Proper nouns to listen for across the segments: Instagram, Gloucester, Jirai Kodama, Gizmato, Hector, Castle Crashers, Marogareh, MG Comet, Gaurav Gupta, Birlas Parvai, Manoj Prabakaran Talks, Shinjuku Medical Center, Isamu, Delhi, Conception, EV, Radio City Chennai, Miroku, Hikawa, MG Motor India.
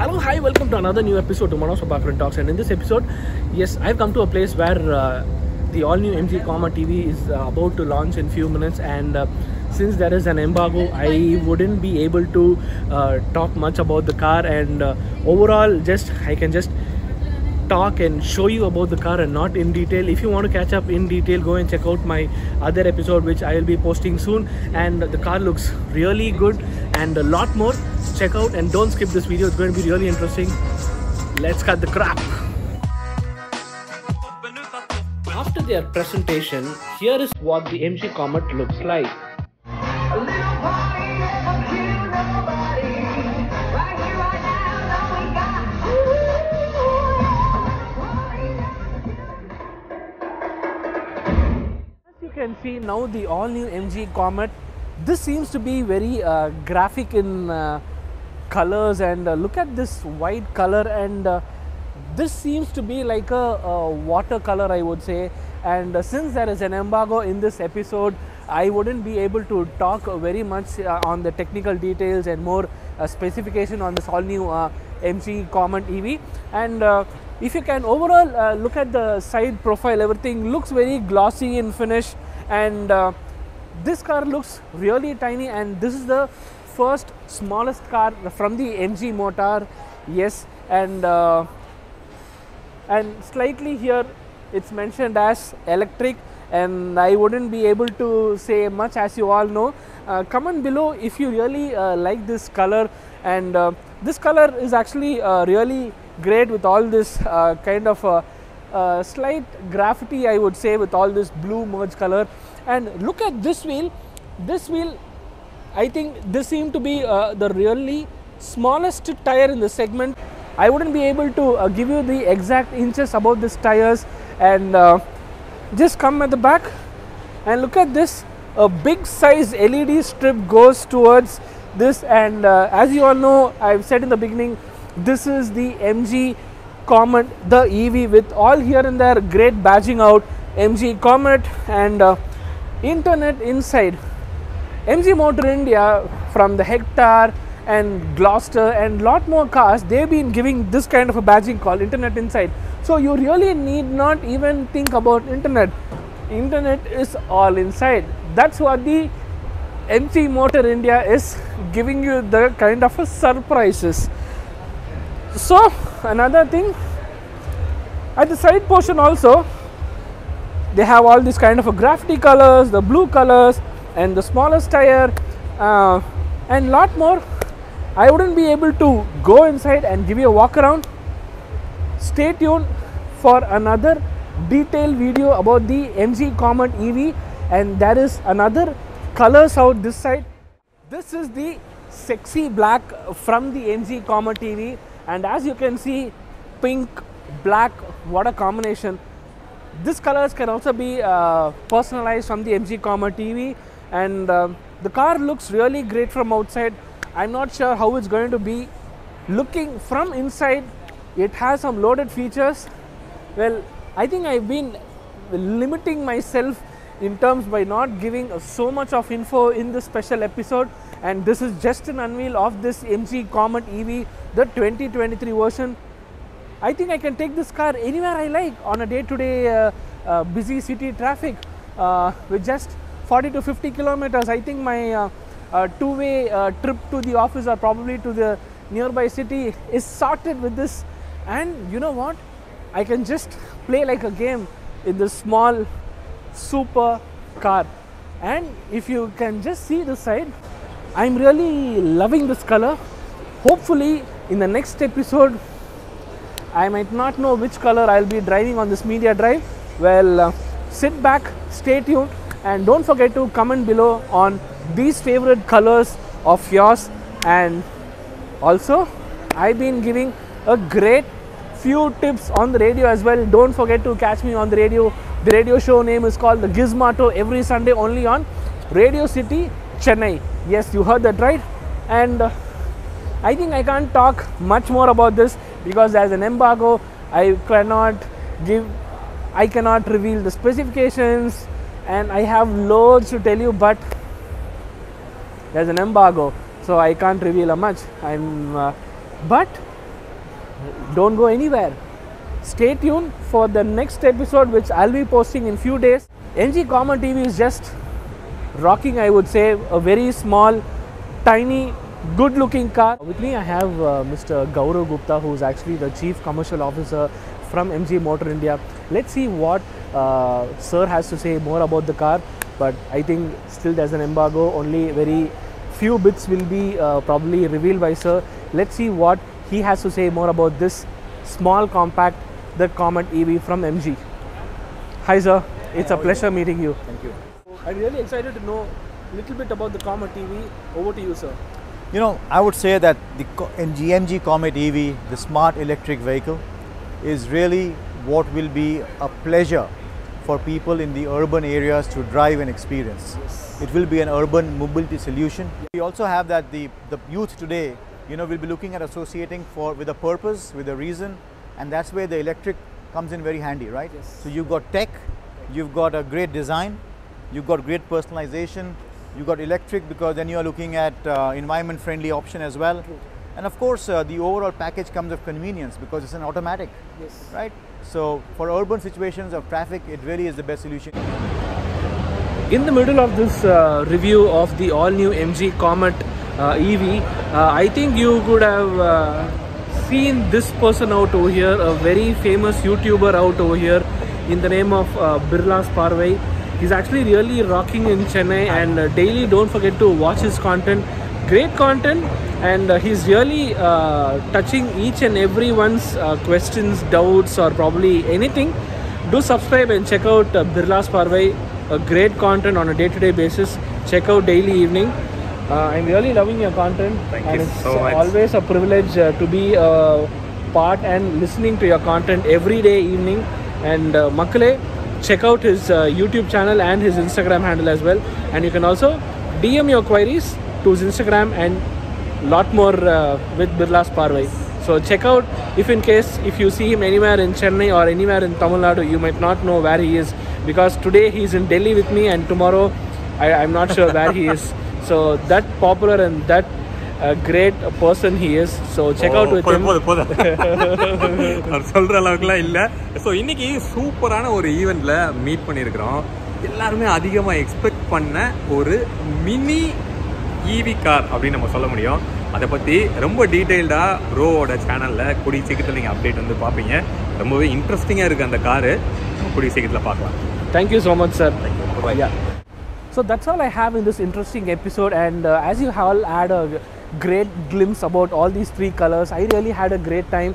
Hello, hi, welcome to another new episode of Manoj Prabakaran Talks. And in this episode, yes, I've come to a place where the all-new MG TV is about to launch in few minutes. And since there is an embargo, I wouldn't be able to talk much about the car. And overall, I can just talk and show you about the car and not in detail. If you want to catch up in detail, go and check out my other episode which I will be posting soon. And the car looks really good and a lot more. Check out and don't skip this video. It's going to be really interesting. Let's cut the crap. After their presentation, here is what the MG Comet looks like. Can see now the all-new MG Comet. This seems to be very graphic in colors, and look at this white color, and this seems to be like a watercolor, I would say. And since there is an embargo in this episode, I wouldn't be able to talk very much on the technical details and more specification on this all-new MG Comet EV. And if you can overall look at the side profile, everything looks very glossy in finish. And this car looks really tiny, and this is the first smallest car from the MG Motor. Yes, and slightly here it's mentioned as electric, and I wouldn't be able to say much, as you all know. Comment below if you really like this color, and this color is actually really great with all this kind of slight graffiti, I would say, with all this blue merge color. And look at this wheel. This wheel, I think this seemed to be the really smallest tire in the segment. I wouldn't be able to give you the exact inches about this tires. And just come at the back and look at this. A big size LED strip goes towards this, and as you all know, I've said in the beginning, this is the MG Comet, the EV, with all here and there great badging out MG Comet. And internet inside, MG Motor India, from the Hector and Gloucester and lot more cars, they've been giving this kind of a badging called internet inside. So you really need not even think about internet. Internet is all inside. That's what the MG Motor India is giving you, the kind of a surprises. So another thing, at the side portion also, they have all these kind of a graffiti colors, the blue colors, and the smallest tire, and lot more. I wouldn't be able to go inside and give you a walk around. Stay tuned for another detailed video about the MG Comet EV, and there is another colors out this side. This is the sexy black from the MG Comet EV. And as you can see, pink, black, what a combination. These colors can also be personalized from the MG Comet TV. And the car looks really great from outside. I'm not sure how it's going to be looking from inside. It has some loaded features. Well, I think I've been limiting myself in terms by not giving so much of info in this special episode. And this is just an unveil of this MG Comet EV, the 2023 version. I think I can take this car anywhere I like on a day-to-day busy city traffic with just 40 to 50 kilometers. I think my two-way trip to the office or probably to the nearby city is sorted with this. And you know what? I can just play like a game in this small super car. And if you can just see this side, I'm really loving this color. Hopefully in the next episode, I might not know which color I'll be driving on this media drive. Well, sit back, stay tuned, and don't forget to comment below on these favorite colors of yours. And also, I've been giving a great few tips on the radio as well. Don't forget to catch me on the radio. The radio show name is called the Gizmato, every Sunday only on Radio City Chennai. Yes, you heard that right. And I think I can't talk much more about this because there's an embargo. I cannot reveal the specifications, and I have loads to tell you, but there's an embargo, so I can't reveal much. But Don't go anywhere. Stay tuned for the next episode, which I'll be posting in few days. MG Common TV is just rocking, I would say, a very small, tiny, good looking car. With me I have Mr. Gaurav Gupta, who is actually the Chief Commercial Officer from MG Motor India. Let's see what sir has to say more about the car, but I think still there's an embargo. Only very few bits will be probably revealed by sir. Let's see what he has to say more about this small compact, the Comet EV from MG. Hi sir, it's a pleasure meeting you. Thank you. I'm really excited to know a little bit about the Comet EV. Over to you sir. You know, I would say that the MG Comet EV, the smart electric vehicle, is really what will be a pleasure for people in the urban areas to drive and experience. Yes. It will be an urban mobility solution. Yes. We also have that the youth today, you know, will be looking at associating with a purpose, with a reason, and that's where the electric comes in very handy, right? Yes. So you've got tech, you've got a great design, you've got great personalization, you've got electric, because then you are looking at environment friendly option as well. True. And of course, the overall package comes of convenience because it's an automatic, yes, right? So for urban situations of traffic, it really is the best solution. In the middle of this review of the all-new MG Comet EV, I think you could have seen this person out over here, a very famous YouTuber out over here in the name of Birlas Parvai. He's actually really rocking in Chennai, and daily don't forget to watch his content. Great content, and he's really touching each and everyone's questions, doubts, or probably anything. Do subscribe and check out Birlas Parvai, a great content on a day-to-day basis. Check out Daily Evening. I'm really loving your content. Thank you so much. It's always a privilege to be a part and listening to your content every day evening. And Makale, check out his YouTube channel and his Instagram handle as well. And you can also DM your queries to his Instagram and lot more with Birlas Parvai. So check out, if you see him anywhere in Chennai or anywhere in Tamil Nadu, you might not know where he is, because today he is in Delhi with me and tomorrow I'm not sure where he is. So that popular and that great person he is. So check out with him. So inniki super ana or event la meet pannirukkom. Ellarume adhigama expect panna or mini EV car, we can tell you. That's why you can see detailed channel. You can see update. It's interesting the car. You can see it. Thank you so much, sir. Thank you. Bye-bye. Yeah. So that's all I have in this interesting episode. And as you all had a great glimpse about all these three colors, I really had a great time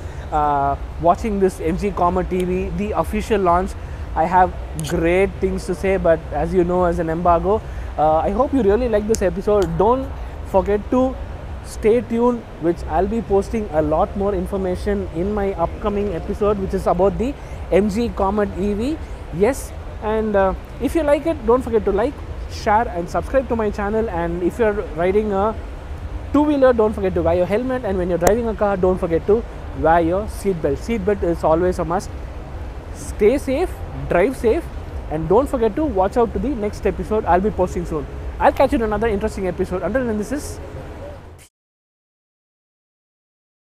watching this MG Comet TV, the official launch. I have great things to say, but as you know, as an embargo. I hope you really like this episode. Don't forget to stay tuned, which I'll be posting a lot more information in my upcoming episode, which is about the MG Comet EV. Yes, and if you like it, don't forget to like, share and subscribe to my channel. And if you're riding a two-wheeler, don't forget to wear your helmet, and when you're driving a car, don't forget to wear your seatbelt. Seatbelt is always a must. Stay safe, drive safe. And don't forget to watch out to the next episode. I'll be posting soon. I'll catch you in another interesting episode. Until then, this is...